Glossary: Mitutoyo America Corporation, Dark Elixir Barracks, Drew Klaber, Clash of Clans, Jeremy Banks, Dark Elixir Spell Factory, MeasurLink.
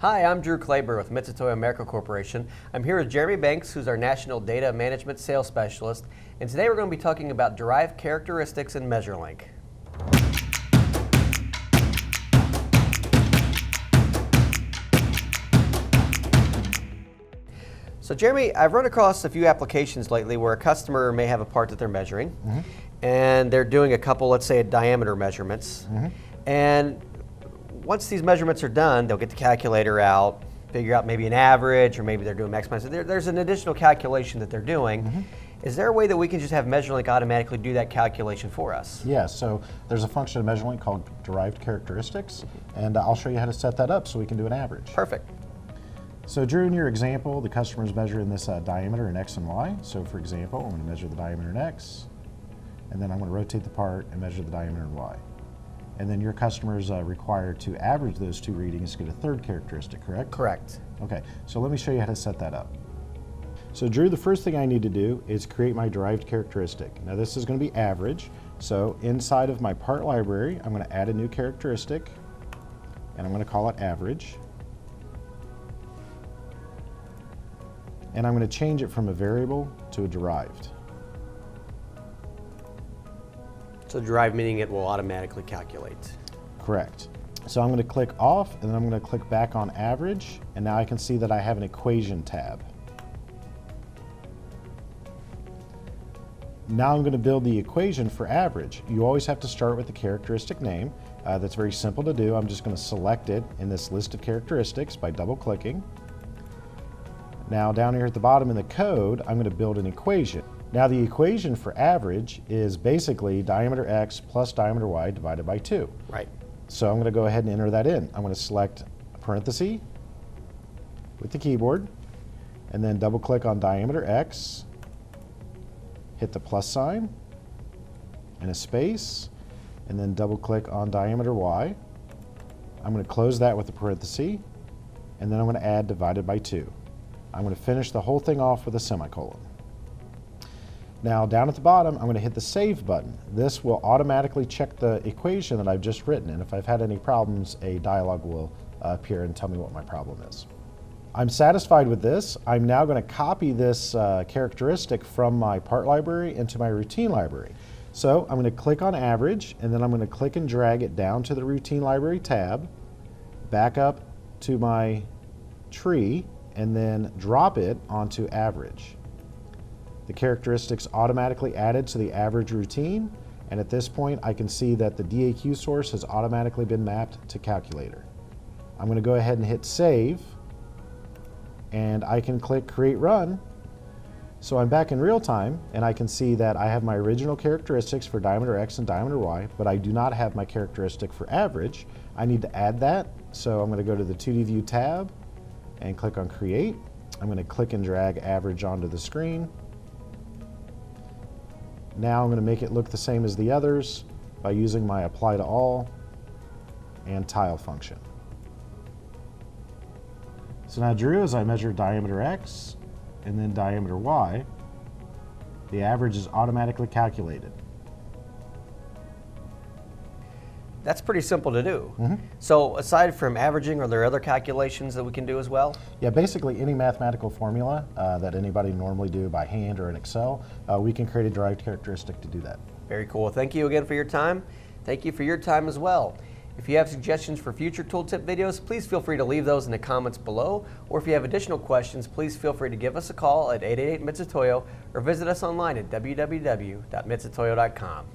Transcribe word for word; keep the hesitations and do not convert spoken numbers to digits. Hi, I'm Drew Klaber with Mitutoyo America Corporation. I'm here with Jeremy Banks, who's our National Data Management Sales Specialist, and today we're going to be talking about derived characteristics in MeasurLink. So Jeremy, I've run across a few applications lately where a customer may have a part that they're measuring, mm-hmm. and they're doing a couple, let's say, diameter measurements, mm-hmm. and once these measurements are done, they'll get the calculator out, figure out maybe an average, or maybe they're doing max minus. There, there's an additional calculation that they're doing. Mm-hmm. Is there a way that we can just have MeasureLink automatically do that calculation for us? Yeah, so there's a function of MeasureLink called derived characteristics, and I'll show you how to set that up so we can do an average. Perfect. So Drew, in your example, the customer's measuring this uh, diameter in X and Y. So for example, I'm going to measure the diameter in X, and then I'm going to rotate the part and measure the diameter in Y. And then your customer is uh, required to average those two readings to get a third characteristic, correct? Correct. Okay, so let me show you how to set that up. So Drew, the first thing I need to do is create my derived characteristic. Now this is going to be average, so inside of my part library, I'm going to add a new characteristic, and I'm going to call it average. And I'm going to change it from a variable to a derived. So derived meaning it will automatically calculate. Correct. So I'm going to click off, and then I'm going to click back on average, and now I can see that I have an equation tab. Now I'm going to build the equation for average. You always have to start with the characteristic name. Uh, that's very simple to do. I'm just going to select it in this list of characteristics by double clicking. Now down here at the bottom in the code, I'm going to build an equation. Now the equation for average is basically diameter X plus diameter Y divided by two. Right. So I'm going to go ahead and enter that in. I'm going to select a parenthesis with the keyboard, and then double click on diameter X, hit the plus sign, and a space, and then double click on diameter Y. I'm going to close that with a parenthesis, and then I'm going to add divided by two. I'm going to finish the whole thing off with a semicolon. Now down at the bottom, I'm going to hit the save button. This will automatically check the equation that I've just written, and if I've had any problems, a dialog will uh, appear and tell me what my problem is. I'm satisfied with this. I'm now going to copy this uh, characteristic from my part library into my routine library. So I'm going to click on average, and then I'm going to click and drag it down to the routine library tab, back up to my tree, and then drop it onto average. The characteristics automatically added to the average routine, and at this point I can see that the D A Q source has automatically been mapped to calculator. I'm going to go ahead and hit save, and I can click create run. So I'm back in real time, and I can see that I have my original characteristics for diameter X and diameter Y, but I do not have my characteristic for average. I need to add that, so I'm going to go to the two D view tab and click on create. I'm going to click and drag average onto the screen. Now I'm going to make it look the same as the others by using my apply to all and tile function. So now Drew, as I measure diameter X and then diameter Y, the average is automatically calculated. That's pretty simple to do. Mm-hmm. So aside from averaging, are there other calculations that we can do as well? Yeah, basically any mathematical formula uh, that anybody normally do by hand or in Excel, uh, we can create a derived characteristic to do that. Very cool. Thank you again for your time. Thank you for your time as well. If you have suggestions for future tooltip videos, please feel free to leave those in the comments below. Or if you have additional questions, please feel free to give us a call at eight eight eight MITSUTOYO or visit us online at w w w dot mitsutoyo dot com.